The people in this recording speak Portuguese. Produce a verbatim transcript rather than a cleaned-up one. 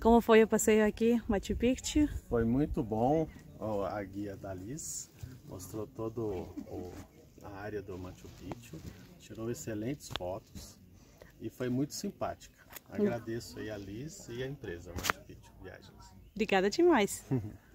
Como foi o passeio aqui, Machu Picchu? Foi muito bom. A guia da Liz mostrou toda a área do Machu Picchu, tirou excelentes fotos e foi muito simpática. Agradeço aí a Liz e a empresa Machu Picchu Viagens. Obrigada demais.